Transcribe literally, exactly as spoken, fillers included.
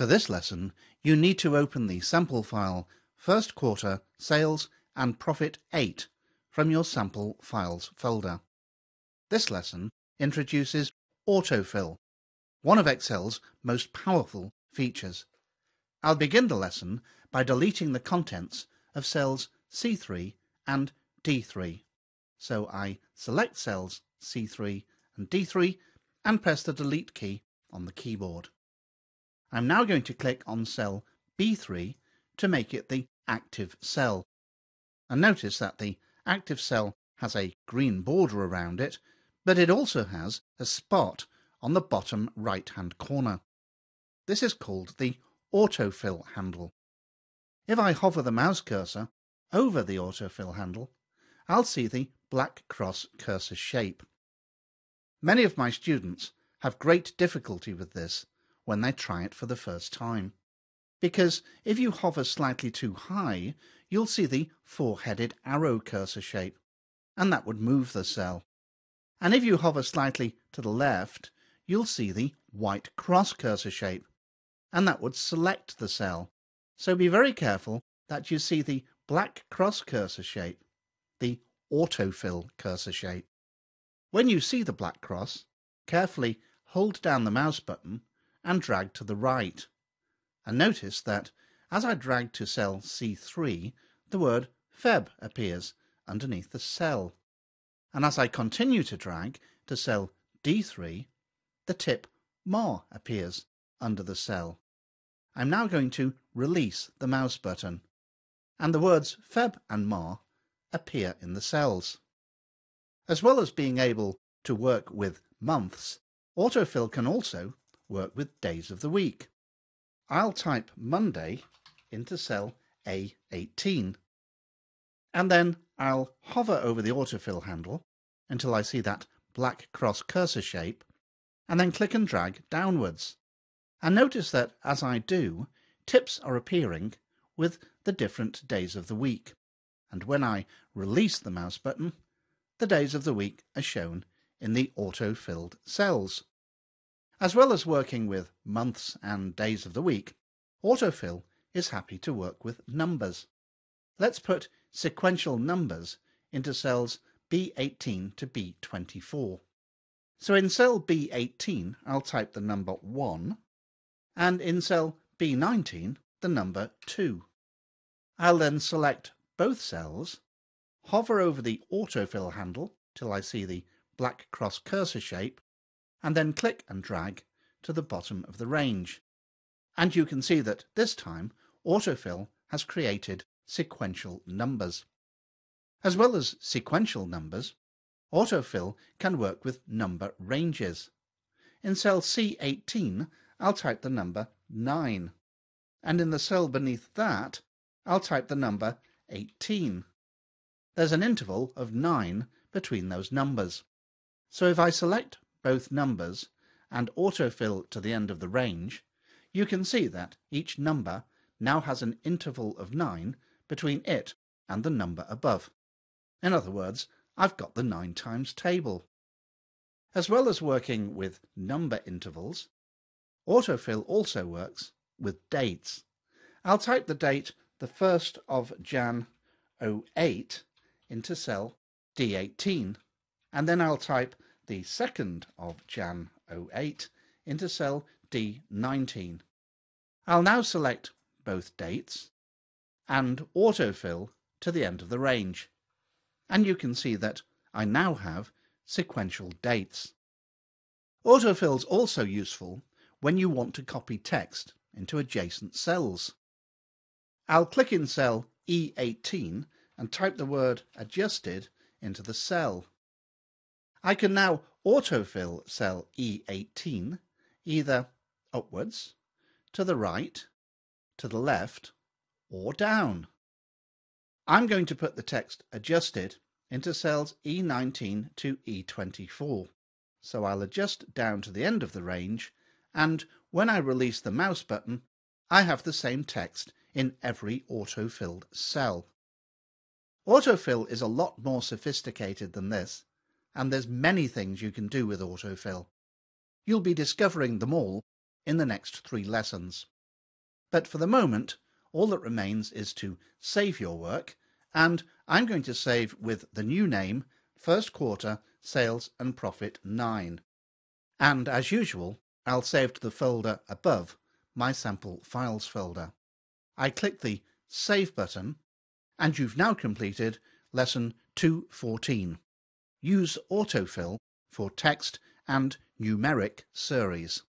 For this lesson, you need to open the sample file First Quarter Sales and Profit eight from your Sample Files folder. This lesson introduces Autofill, one of Excel's most powerful features. I'll begin the lesson by deleting the contents of cells C three and D three. So I select cells C three and D three and press the delete key on the keyboard. I'm now going to click on cell B three to make it the active cell. And notice that the active cell has a green border around it, but it also has a spot on the bottom right-hand corner. This is called the autofill handle. If I hover the mouse cursor over the autofill handle, I'll see the black cross cursor shape. Many of my students have great difficulty with this when they try it for the first time, because if you hover slightly too high, you'll see the four-headed arrow cursor shape, and that would move the cell. And if you hover slightly to the left, you'll see the white cross cursor shape, and that would select the cell. So be very careful that you see the black cross cursor shape, the autofill cursor shape. When you see the black cross, carefully hold down the mouse button and drag to the right. And notice that as I drag to cell C three, the word Feb appears underneath the cell. And as I continue to drag to cell D three, the tip M A R appears under the cell. I'm now going to release the mouse button, and the words Feb and M A R appear in the cells. As well as being able to work with months, autofill can also work with days of the week. I'll type Monday into cell A eighteen, and then I'll hover over the autofill handle until I see that black cross cursor shape, and then click and drag downwards. And notice that as I do, tips are appearing with the different days of the week, and when I release the mouse button, the days of the week are shown in the auto-filled cells. As well as working with months and days of the week, autofill is happy to work with numbers. Let's put sequential numbers into cells B eighteen to B twenty-four. So in cell B eighteen, I'll type the number one, and in cell B nineteen, the number two. I'll then select both cells, hover over the autofill handle till I see the black cross cursor shape, and then click and drag to the bottom of the range. And you can see that this time autofill has created sequential numbers. As well as sequential numbers, autofill can work with number ranges. In cell C eighteen, I'll type the number nine, and in the cell beneath that, I'll type the number eighteen. There's an interval of nine between those numbers. So if I select both numbers and autofill to the end of the range, you can see that each number now has an interval of nine between it and the number above. In other words, I've got the nine times table. As well as working with number intervals, autofill also works with dates. I'll type the date the first of Jan oh eight into cell D eighteen, and then I'll type the second of Jan oh eight into cell D nineteen. I'll now select both dates and autofill to the end of the range, and you can see that I now have sequential dates. Autofill's also useful when you want to copy text into adjacent cells. I'll click in cell E eighteen and type the word adjusted into the cell. I can now autofill cell E eighteen either upwards, to the right, to the left, or down. I'm going to put the text adjusted into cells E nineteen to E twenty-four, so I'll adjust down to the end of the range, and when I release the mouse button, I have the same text in every autofilled cell. Autofill is a lot more sophisticated than this, and there's many things you can do with autofill. You'll be discovering them all in the next three lessons. But for the moment, all that remains is to save your work, and I'm going to save with the new name, First Quarter Sales and Profit nine. And as usual, I'll save to the folder above, my sample files folder. I click the Save button, and you've now completed Lesson two fourteen. Use Autofill for text and numeric series.